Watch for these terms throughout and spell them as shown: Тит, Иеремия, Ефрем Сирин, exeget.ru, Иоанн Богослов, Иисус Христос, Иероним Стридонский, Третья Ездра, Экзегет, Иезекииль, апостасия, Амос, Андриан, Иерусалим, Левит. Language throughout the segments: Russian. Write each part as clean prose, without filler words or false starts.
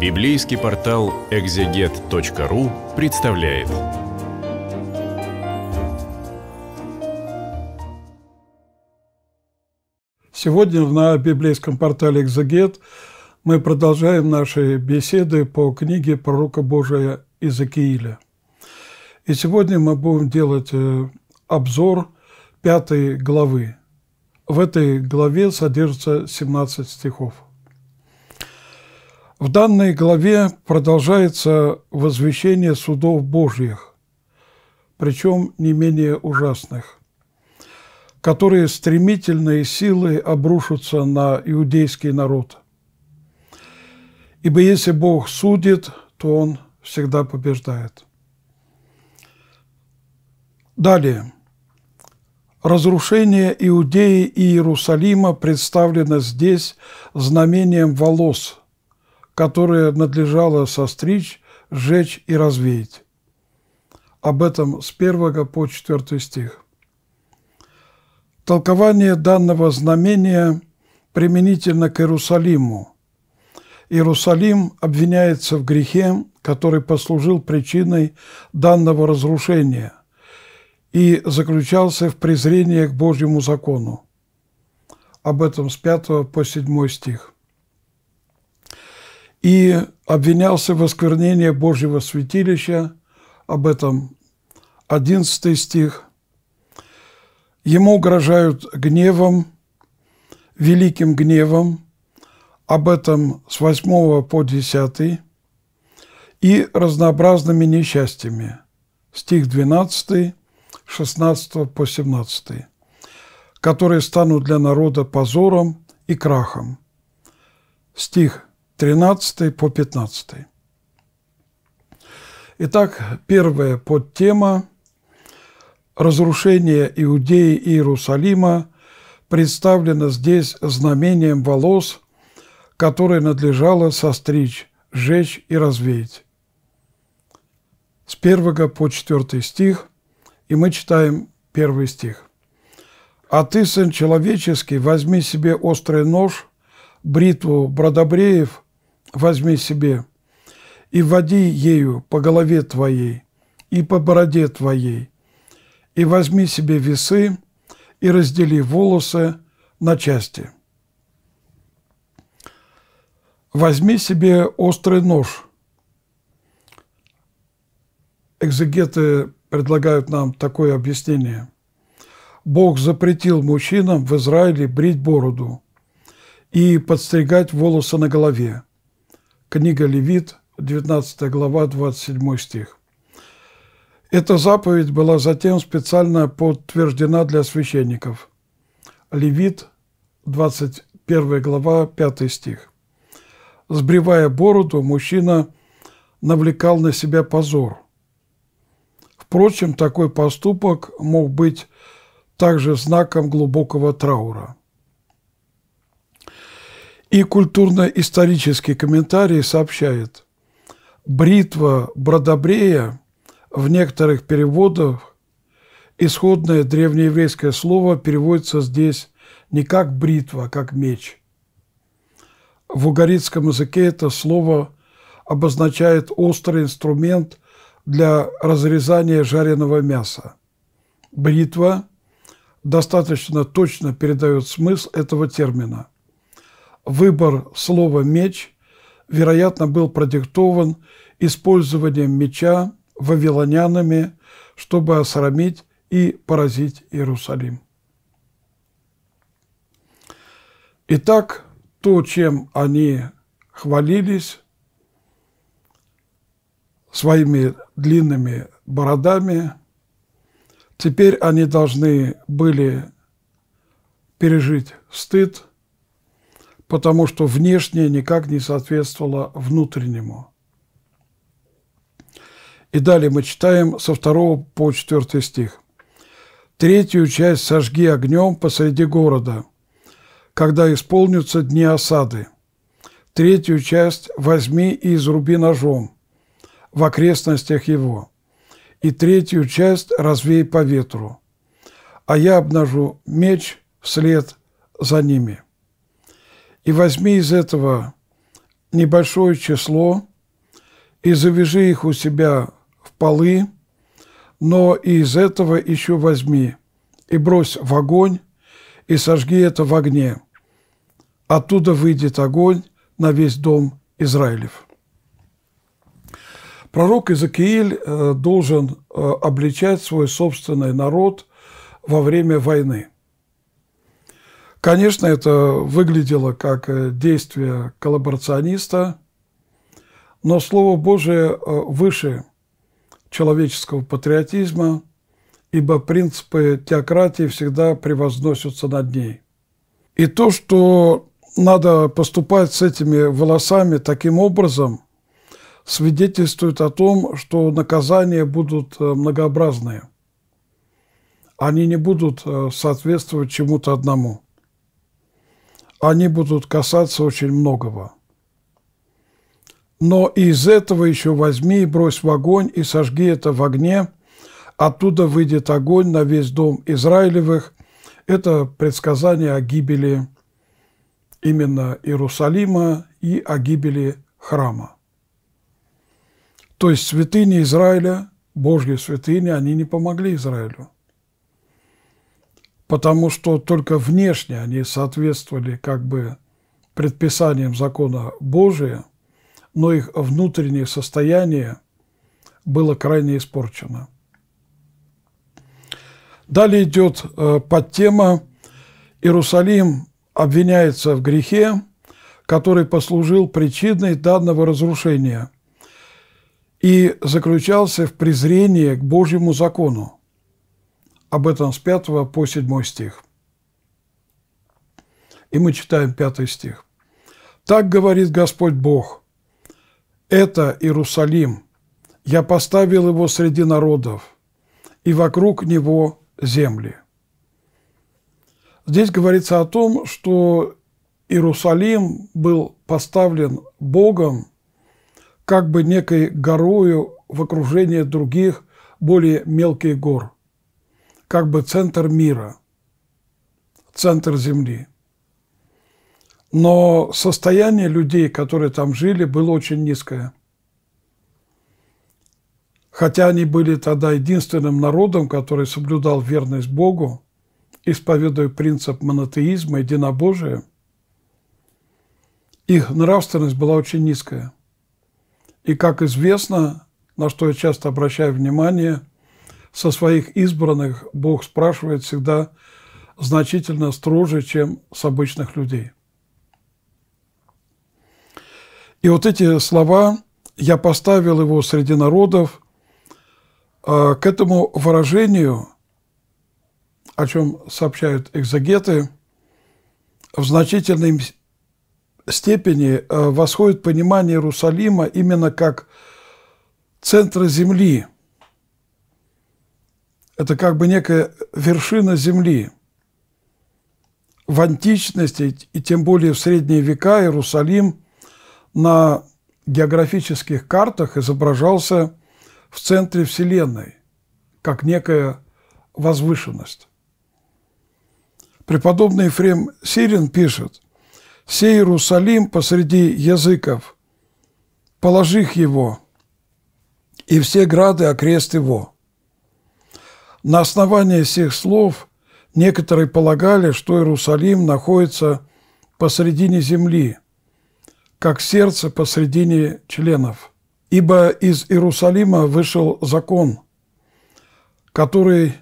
Библейский портал exeget.ru представляет. Сегодня на библейском портале «Экзегет» мы продолжаем наши беседы по книге пророка Божия Иезекииля. И сегодня мы будем делать обзор 5 главы. В этой главе содержится 17 стихов. В данной главе продолжается возвещение судов Божьих, причем не менее ужасных, которые стремительной силой обрушатся на иудейский народ. Ибо если Бог судит, то Он всегда побеждает. Далее. Разрушение Иудеи и Иерусалима представлено здесь знамением волос, которое надлежало состричь, сжечь и развеять. Об этом с 1 по 4 стих. Толкование данного знамения применительно к Иерусалиму. Иерусалим обвиняется в грехе, который послужил причиной данного разрушения и заключался в презрении к Божьему закону. Об этом с 5 по 7 стих. И обвинялся в осквернении Божьего святилища, об этом 11 стих. Ему угрожают гневом, великим гневом, об этом с 8 по 10, и разнообразными несчастьями, стих 12, 16 по 17, которые станут для народа позором и крахом, стих 13 по 15. Итак, первая подтема. Разрушение Иудеи и Иерусалима представлено здесь знамением волос, которое надлежало состричь, сжечь и развеять. С 1 по 4 стих, и мы читаем 1 стих. «А ты, сын человеческий, возьми себе острый нож, бритву бродобреев возьми себе, и води ею по голове твоей и по бороде твоей, и возьми себе весы, и раздели волосы на части». Возьми себе острый нож. Экзегеты предлагают нам такое объяснение. Бог запретил мужчинам в Израиле брить бороду и подстригать волосы на голове. Книга Левит, 19 глава, 27 стих. Эта заповедь была затем специально подтверждена для священников. Левит, 21 глава, 5 стих. Сбривая бороду, мужчина навлекал на себя позор. Впрочем, такой поступок мог быть также знаком глубокого траура. И культурно-исторический комментарий сообщает: бритва бродобрея, в некоторых переводах исходное древнееврейское слово переводится здесь не как бритва, а как меч. В угорицком языке это слово обозначает острый инструмент для разрезания жареного мяса. Бритва достаточно точно передает смысл этого термина. Выбор слова «меч», вероятно, был продиктован использованием меча вавилонянами, чтобы осрамить и поразить Иерусалим. Итак, то, чем они хвалились своими длинными бородами, теперь они должны были пережить стыд, потому что внешнее никак не соответствовало внутреннему. И далее мы читаем со 2 по 4 стих. «Третью часть сожги огнем посреди города, когда исполнятся дни осады. Третью часть возьми и изруби ножом в окрестностях его, и третью часть развей по ветру, а я обнажу меч вслед за ними. И возьми из этого небольшое число и завяжи их у себя в полы, но и из этого еще возьми и брось в огонь, и сожги это в огне. Оттуда выйдет огонь на весь дом Израилев». Пророк Иезекииль должен обличать свой собственный народ во время войны. Конечно, это выглядело как действие коллаборациониста, но Слово Божие выше человеческого патриотизма, ибо принципы теократии всегда превозносятся над ней. И то, что надо поступать с этими волосами таким образом, свидетельствует о том, что наказания будут многообразные. Они не будут соответствовать чему-то одному. Они будут касаться очень многого. «Но из этого еще возьми и брось в огонь, и сожги это в огне, оттуда выйдет огонь на весь дом Израилевых». Это предсказание о гибели именно Иерусалима и о гибели храма. То есть святыни Израиля, Божьи святыни, они не помогли Израилю, потому что только внешне они соответствовали как бы предписаниям закона Божия, но их внутреннее состояние было крайне испорчено. Далее идет подтема: Иерусалим обвиняется в грехе, который послужил причиной данного разрушения и заключался в презрении к Божьему закону. Об этом с 5 по 7 стих. И мы читаем 5 стих. «Так говорит Господь Бог: это Иерусалим, я поставил его среди народов, и вокруг него земли». Здесь говорится о том, что Иерусалим был поставлен Богом как бы некой горою в окружении других, более мелких гор, как бы центр мира, центр земли. Но состояние людей, которые там жили, было очень низкое. Хотя они были тогда единственным народом, который соблюдал верность Богу, исповедуя принцип монотеизма, единобожия, их нравственность была очень низкая. И, как известно, на что я часто обращаю внимание, со своих избранных Бог спрашивает всегда значительно строже, чем с обычных людей. И вот эти слова «я поставил его среди народов», к этому выражению, о чем сообщают экзегеты, в значительной степени восходит понимание Иерусалима именно как центра земли. Это как бы некая вершина земли. В античности и тем более в средние века Иерусалим на географических картах изображался в центре Вселенной, как некая возвышенность. Преподобный Ефрем Сирин пишет: «Сей Иерусалим посреди языков, положих его, и все грады окрест его». На основании сих слов некоторые полагали, что Иерусалим находится посредине земли, как сердце посредине членов, ибо из Иерусалима вышел закон, который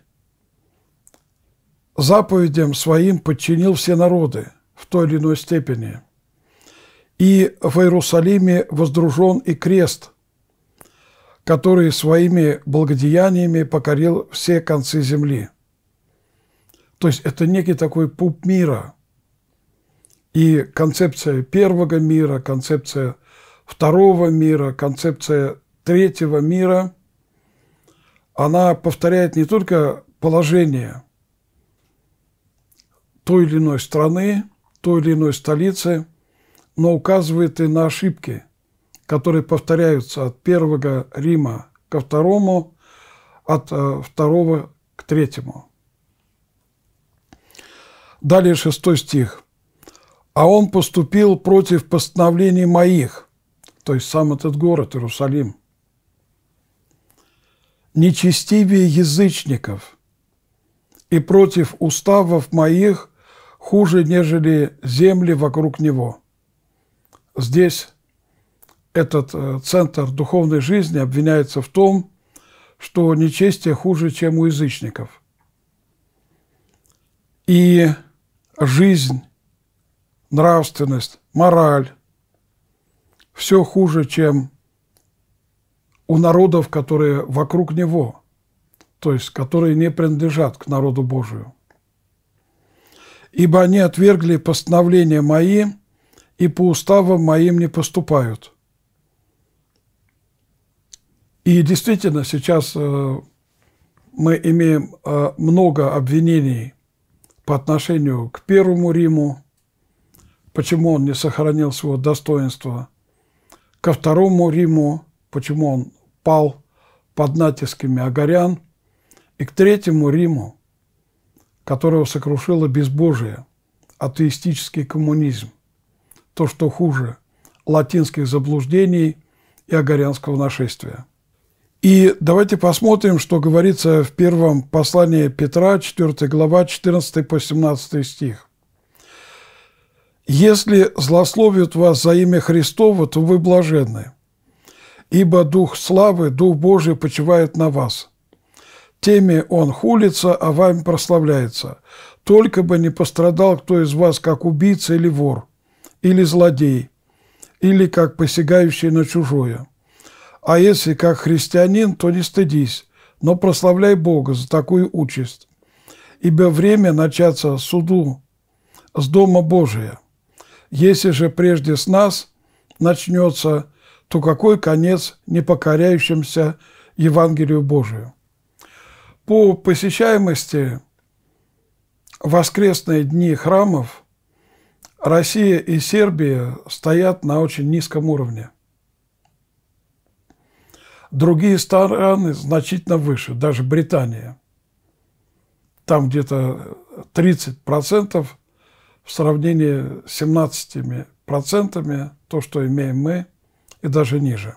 заповедям своим подчинил все народы в той или иной степени. И в Иерусалиме воздружен и крест, который своими благодеяниями покорил все концы земли. То есть это некий такой пуп мира. И концепция первого мира, концепция второго мира, концепция третьего мира, она повторяет не только положение той или иной страны, той или иной столицы, но указывает и на ошибки, которые повторяются от первого Рима ко второму, от второго к третьему. Далее 6 стих. «А он поступил против постановлений моих, то есть сам этот город Иерусалим. Нечестивее язычников и против уставов моих хуже, нежели земли вокруг него. Здесь этот центр духовной жизни обвиняется в том, что нечестие хуже, чем у язычников. И жизнь, нравственность, мораль – все хуже, чем у народов, которые вокруг него, то есть которые не принадлежат к народу Божию. Ибо они отвергли постановления мои, и по уставам моим не поступают. И действительно, сейчас мы имеем много обвинений по отношению к Первому Риму, почему он не сохранил своего достоинства, ко Второму Риму, почему он пал под натисками агарян, и к Третьему Риму, которого сокрушило безбожие, атеистический коммунизм, то, что хуже латинских заблуждений и агарянского нашествия. И давайте посмотрим, что говорится в первом послании Петра, 4 глава, 14 по 17 стих. «Если злословят вас за имя Христово, то вы блаженны, ибо Дух славы, Дух Божий почивает на вас. Теми он хулится, а вами прославляется. Только бы не пострадал кто из вас, как убийца или вор, или злодей, или как посягающий на чужое. А если как христианин, то не стыдись, но прославляй Бога за такую участь, ибо время начаться суду с Дома Божия. Если же прежде с нас начнется, то какой конец непокоряющимся Евангелию Божию?» По посещаемости воскресные дни храмов Россия и Сербия стоят на очень низком уровне. Другие страны значительно выше, даже Британия. Там где-то 30% в сравнении с 17% то, что имеем мы, и даже ниже.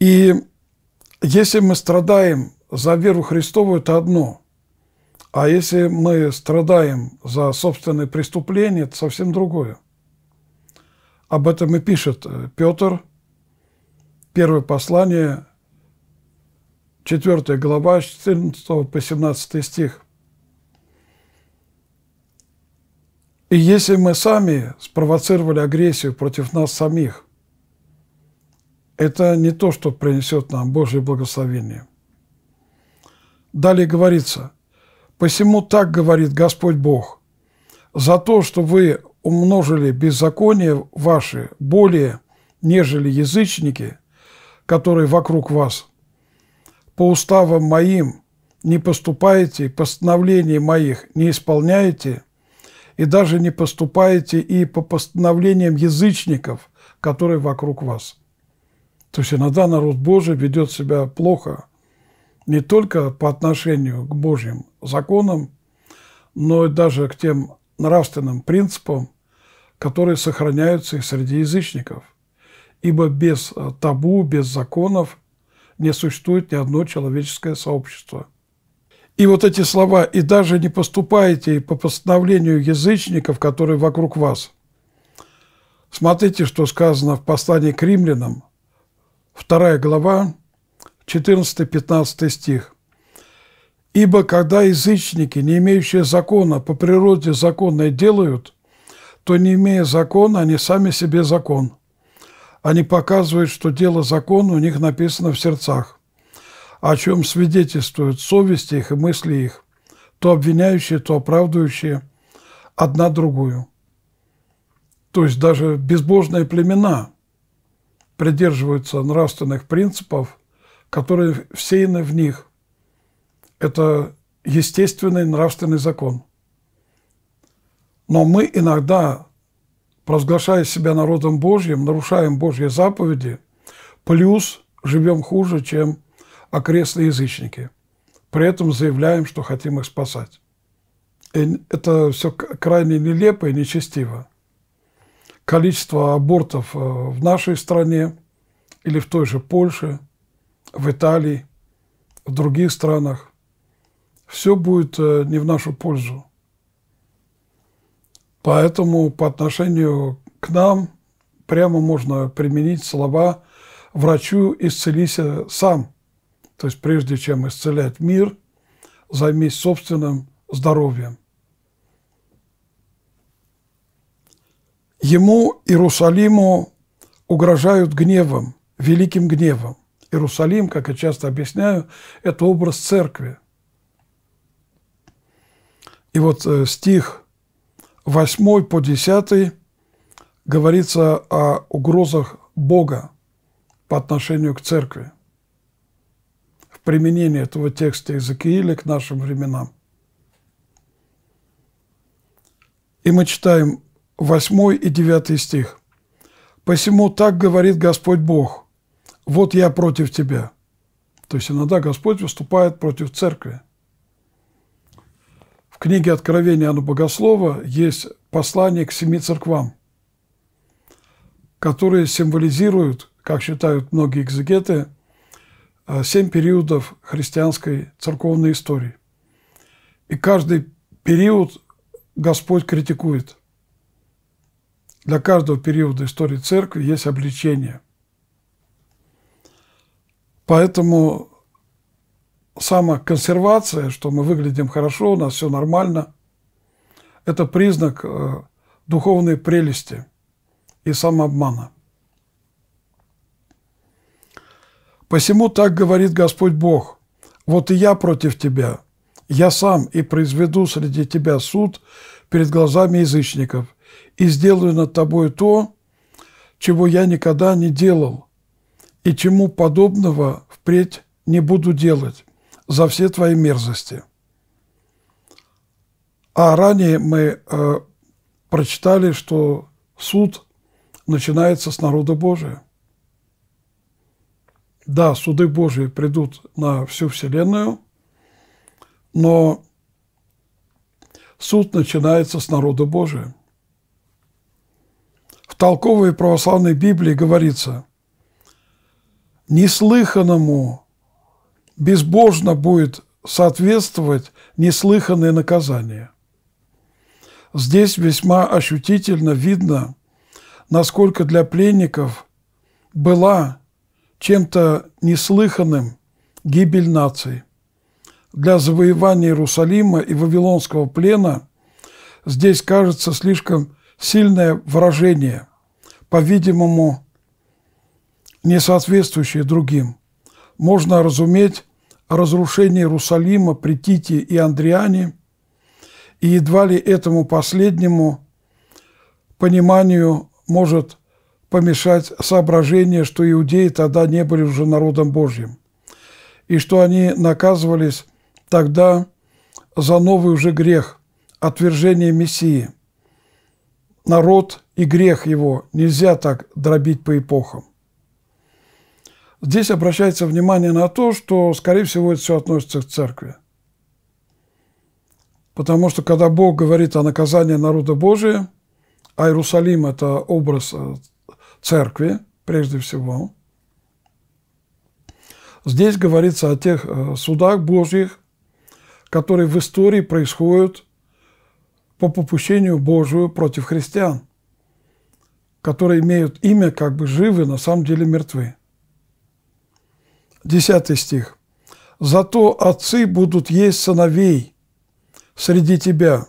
И если мы страдаем за веру Христову, это одно. А если мы страдаем за собственные преступления, это совсем другое. Об этом и пишет Петр. Первое послание, 4 глава, 14 по 17 стих. «И если мы сами спровоцировали агрессию против нас самих, это не то, что принесет нам Божье благословение». Далее говорится: «Посему так говорит Господь Бог, за то, что вы умножили беззаконие ваши более, нежели язычники, которые вокруг вас. По уставам моим не поступаете, постановлений моих не исполняете, и даже не поступаете и по постановлениям язычников, которые вокруг вас». То есть иногда народ Божий ведет себя плохо не только по отношению к Божьим законам, но и даже к тем нравственным принципам, которые сохраняются и среди язычников. Ибо без табу, без законов не существует ни одно человеческое сообщество. И вот эти слова «и даже не поступайте по постановлению язычников, которые вокруг вас». Смотрите, что сказано в послании к римлянам, 2 глава, 14-15 стих. «Ибо когда язычники, не имеющие закона, по природе законное делают, то, не имея закона, они сами себе закон. Они показывают, что дело закона у них написано в сердцах, о чем свидетельствуют совести их и мысли их, то обвиняющие, то оправдывающие одна другую». То есть даже безбожные племена придерживаются нравственных принципов, которые всеяны в них. Это естественный нравственный закон. Но мы иногда, провозглашая себя народом Божьим, нарушаем Божьи заповеди, плюс живем хуже, чем окрестные язычники. При этом заявляем, что хотим их спасать. И это все крайне нелепо и нечестиво. количество абортов в нашей стране или в той же Польше, в Италии, в других странах, все будет не в нашу пользу. Поэтому по отношению к нам прямо можно применить слова «врачу исцелися сам». То есть прежде чем исцелять мир, займись собственным здоровьем. Ему, Иерусалиму, угрожают гневом, великим гневом. Иерусалим, как я часто объясняю, это образ церкви. И вот стих 8 по 10 говорится о угрозах Бога по отношению к церкви. В применении этого текста Иезекииля к нашим временам. И мы читаем 8 и 9 стих. «Посему так говорит Господь Бог, вот я против тебя». То есть иногда Господь выступает против церкви. В книге Откровения Иоанна Богослова есть послание к 7 церквам, которые символизируют, как считают многие экзегеты, 7 периодов христианской церковной истории. И каждый период Господь критикует. Для каждого периода истории церкви есть обличение. Поэтому самоконсервация, что мы выглядим хорошо, у нас все нормально, это признак духовной прелести и самообмана. «Посему так говорит Господь Бог, вот и я против тебя, я сам и произведу среди тебя суд перед глазами язычников, и сделаю над тобой то, чего я никогда не делал, и чему подобного впредь не буду делать за все твои мерзости». А ранее мы прочитали, что суд начинается с народа Божия. Да, суды Божии придут на всю вселенную, но суд начинается с народа Божия. В толковой православной Библии говорится: неслыханному безбожно будет соответствовать неслыханное наказание. Здесь весьма ощутительно видно, насколько для пленников была чем-то неслыханным гибель нации. Для завоевания Иерусалима и Вавилонского плена здесь кажется слишком сильное выражение, по-видимому, не соответствующее другим. Можно разуметь разрушение Иерусалима при Тите и Андриане, и едва ли этому последнему пониманию может помешать соображение, что иудеи тогда не были уже народом Божьим, и что они наказывались тогда за новый уже грех – отвержение Мессии. Народ и грех его нельзя так дробить по эпохам. Здесь обращается внимание на то, что, скорее всего, это все относится к церкви. Потому что, когда Бог говорит о наказании народа Божия, а Иерусалим – это образ церкви, прежде всего, здесь говорится о тех судах Божьих, которые в истории происходят по попущению Божию против христиан, которые имеют имя как бы живы, на самом деле мертвы. 10 стих. «Зато отцы будут есть сыновей среди тебя».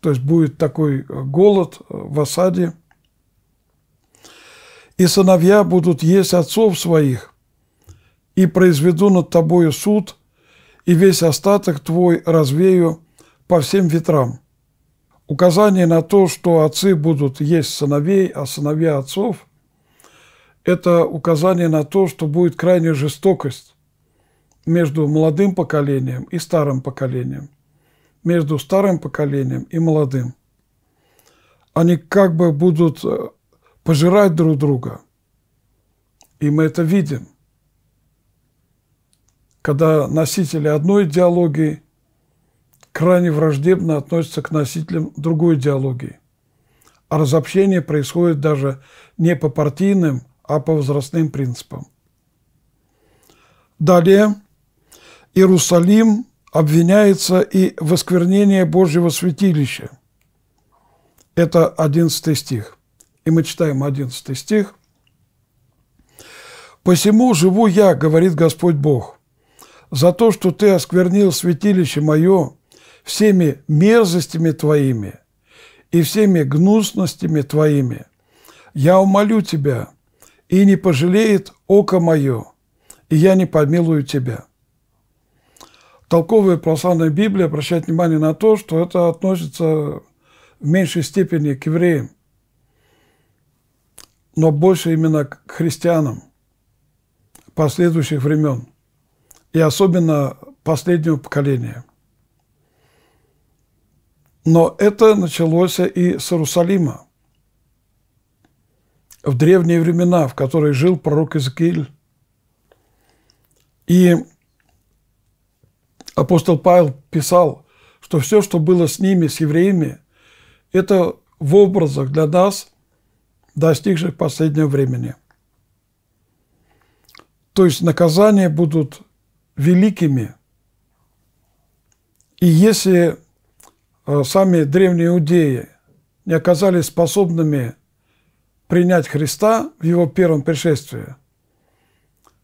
То есть будет такой голод в осаде. «И сыновья будут есть отцов своих, и произведу над тобою суд, и весь остаток твой развею по всем ветрам». Указание на то, что отцы будут есть сыновей, а сыновья отцов, это указание на то, что будет крайняя жестокость между молодым поколением и старым поколением, между старым поколением и молодым. Они как бы будут пожирать друг друга, и мы это видим, когда носители одной идеологии крайне враждебно относятся к носителям другой идеологии. а разобщение происходит даже не по партийным, а по возрастным принципам. Далее, Иерусалим обвиняется и в осквернении Божьего святилища. Это 11 стих. И мы читаем 11 стих. «Посему живу я, говорит Господь Бог, за то, что ты осквернил святилище мое всеми мерзостями твоими и всеми гнусностями твоими. Я умолю тебя, и не пожалеет око мое, и я не помилую тебя». Толковая православная Библия обращает внимание на то, что это относится в меньшей степени к евреям, но больше именно к христианам последующих времен и особенно последнего поколения. Но это началось и с Иерусалима. В древние времена, в которые жил пророк Иезекииль, и апостол Павел писал, что все, что было с ними, с евреями, это в образах для нас, достигших последнего времени. То есть наказания будут великими. И если сами древние иудеи не оказались способными принять Христа в его первом пришествии,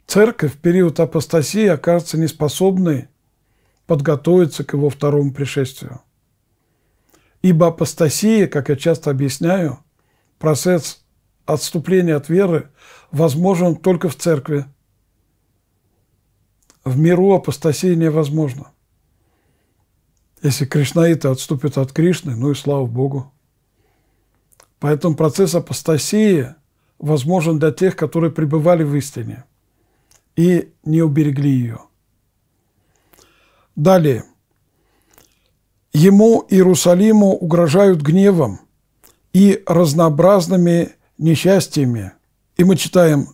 Церковь в период апостасии окажется неспособной подготовиться к его второму пришествию. Ибо апостасия, как я часто объясняю, процесс отступления от веры возможен только в Церкви. В миру апостасия невозможна. Если кришнаиты отступят от Кришны, ну и слава Богу. Поэтому процесс апостасии возможен для тех, которые пребывали в истине и не уберегли ее. Далее. Ему, Иерусалиму, угрожают гневом и разнообразными несчастьями. И мы читаем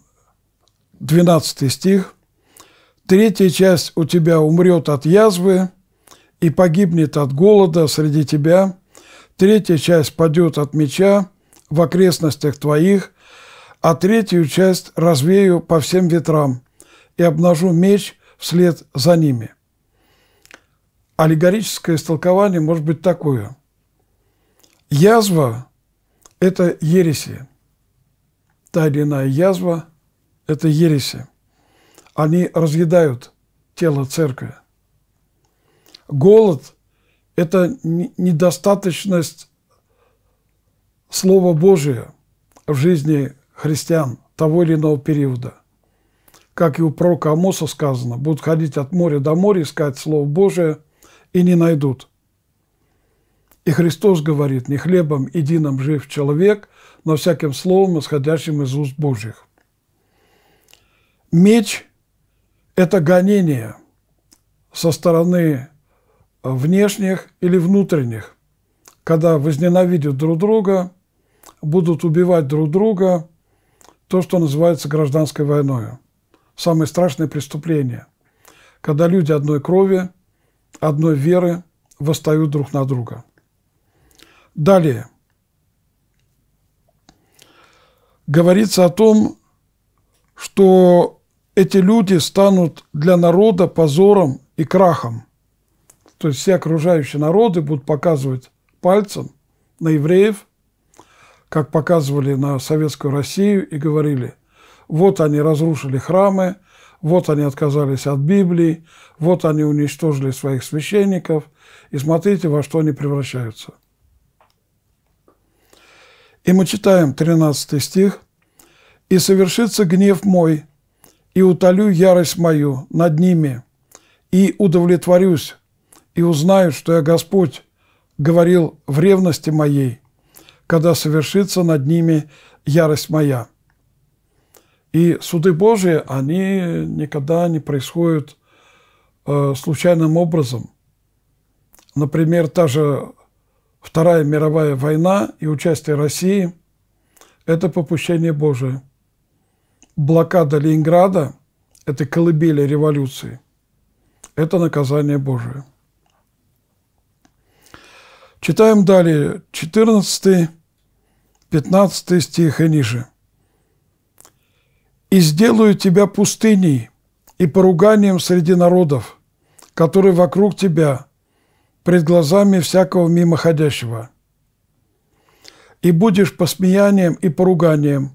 12 стих. «Третья часть у тебя умрет от язвы и погибнет от голода среди тебя. Третья часть падет от меча в окрестностях твоих, а третью часть развею по всем ветрам и обнажу меч вслед за ними». Аллегорическое истолкование может быть такое. Язва – это ереси. Та или иная язва – это ереси. Они разъедают тело церкви. Голод – это недостаточность Слова Божия в жизни христиан того или иного периода. Как и у пророка Амоса сказано, будут ходить от моря до моря, искать Слово Божие и не найдут. И Христос говорит, не хлебом единым жив человек, но всяким словом, исходящим из уст Божьих. Меч – это гонение со стороны внешних или внутренних, когда возненавидят друг друга, будут убивать друг друга, то, что называется гражданской войной. Самое страшное преступление, когда люди одной крови, одной веры восстают друг на друга. Далее. Говорится о том, что эти люди станут для народа позором и крахом. То есть все окружающие народы будут показывать пальцем на евреев, как показывали на Советскую Россию, и говорили: вот они разрушили храмы, вот они отказались от Библии, вот они уничтожили своих священников, и смотрите, во что они превращаются. И мы читаем 13 стих. «И совершится гнев мой, и утолю ярость мою над ними, и удовлетворюсь, и узнаю, что я Господь говорил в ревности моей, когда совершится над ними ярость моя». И суды Божии, они никогда не происходят случайным образом. Например, та же Вторая мировая война и участие России – это попущение Божие. Блокада Ленинграда – это колыбели революции. Это наказание Божие. Читаем далее 14 15 стих и ниже. «И сделаю тебя пустыней и поруганием среди народов, которые вокруг тебя, пред глазами всякого мимоходящего. И будешь посмеянием и поруганием,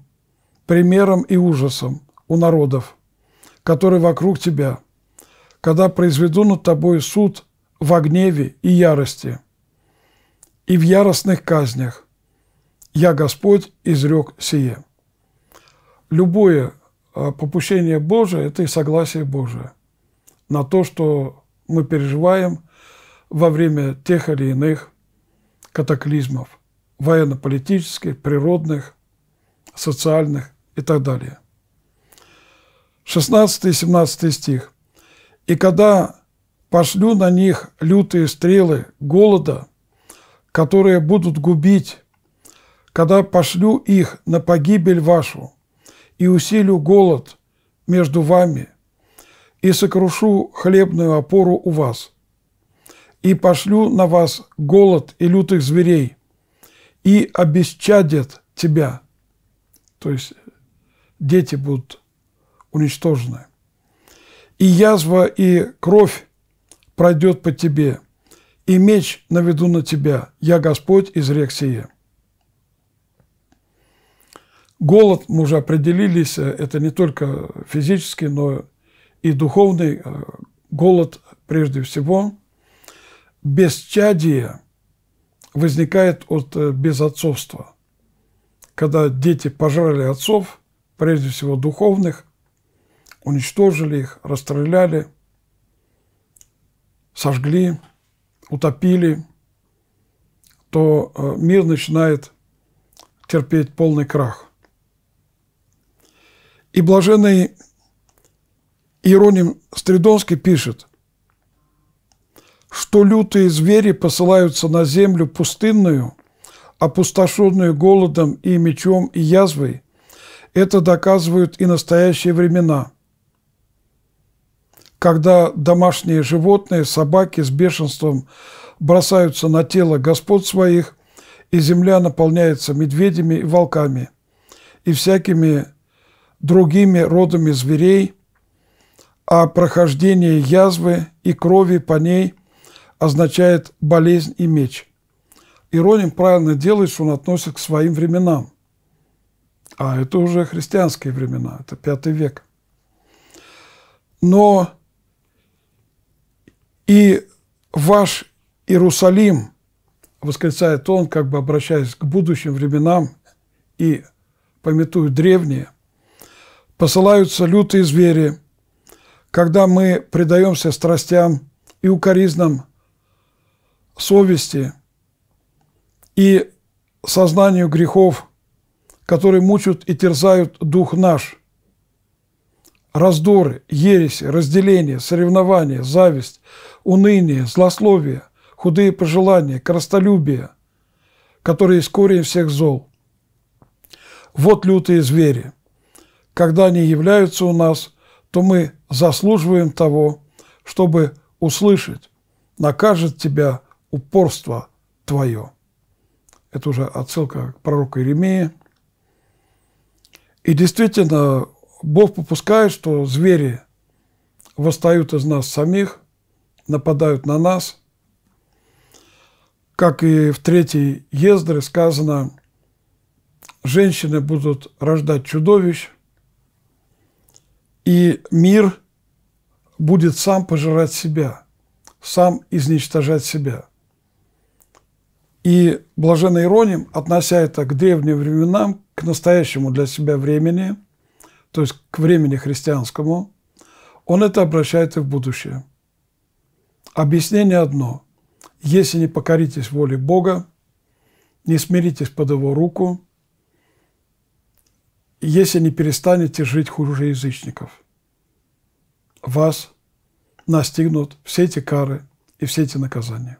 примером и ужасом у народов, которые вокруг тебя, когда произведу над тобой суд во гневе и ярости, и в яростных казнях. Я Господь изрек сие». Любое попущение Божие – это и согласие Божие на то, что мы переживаем во время тех или иных катаклизмов – военно-политических, природных, социальных и так далее. 16 и 17 стих. «И когда пошлю на них лютые стрелы голода, которые будут губить, когда пошлю их на погибель вашу, и усилю голод между вами, и сокрушу хлебную опору у вас, и пошлю на вас голод и лютых зверей, и обесчадят тебя». То есть дети будут уничтожены. «И язва, и кровь пройдет по тебе, и меч наведу на тебя, я Господь изрек сие». Голод, мы уже определились, это не только физический, но и духовный голод прежде всего. Бесчадие возникает от безотцовства, когда дети пожрали отцов, прежде всего духовных, уничтожили их, расстреляли, сожгли, утопили, то мир начинает терпеть полный крах. И блаженный Иероним Стридонский пишет, что лютые звери посылаются на землю пустынную, опустошенную голодом и мечом и язвой. Это доказывают и настоящие времена, когда домашние животные, собаки с бешенством бросаются на тело господ своих, и земля наполняется медведями и волками, и всякими другими родами зверей, а прохождение язвы и крови по ней означает болезнь и меч. Иероним правильно делает, что он относит к своим временам. А это уже христианские времена, это 5 век. «Но и ваш Иерусалим, — восклицает он, как бы обращаясь к будущим временам и памятуя древние, — посылаются лютые звери, когда мы предаемся страстям и укоризнам совести и сознанию грехов, которые мучают и терзают дух наш. Раздоры, ереси, разделения, соревнования, зависть, уныние, злословие, худые пожелания, корыстолюбие, которые есть корень всех зол. Вот лютые звери. Когда они являются у нас, то мы заслуживаем того, чтобы услышать: накажет тебя упорство твое». Это уже отсылка к пророку Иеремии. И действительно, Бог попускает, что звери восстают из нас самих, нападают на нас. Как и в Третьей Ездре сказано, женщины будут рождать чудовищ, и мир будет сам пожирать себя, сам изничтожать себя. И блаженный Иероним, относя это к древним временам, к настоящему для себя времени, то есть к времени христианскому, он это обращает и в будущее. Объяснение одно: если не покоритесь воле Бога, не смиритесь под Его руку, если не перестанете жить хуже язычников, вас настигнут все эти кары и все эти наказания.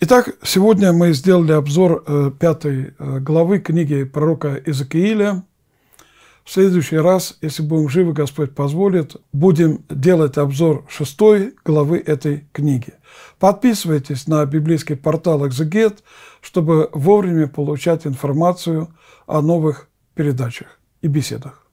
Итак, сегодня мы сделали обзор 5 главы книги пророка Иезекииля, В следующий раз, если будем живы, Господь позволит, будем делать обзор 6 главы этой книги. Подписывайтесь на библейский портал «Экзегет», чтобы вовремя получать информацию о новых передачах и беседах.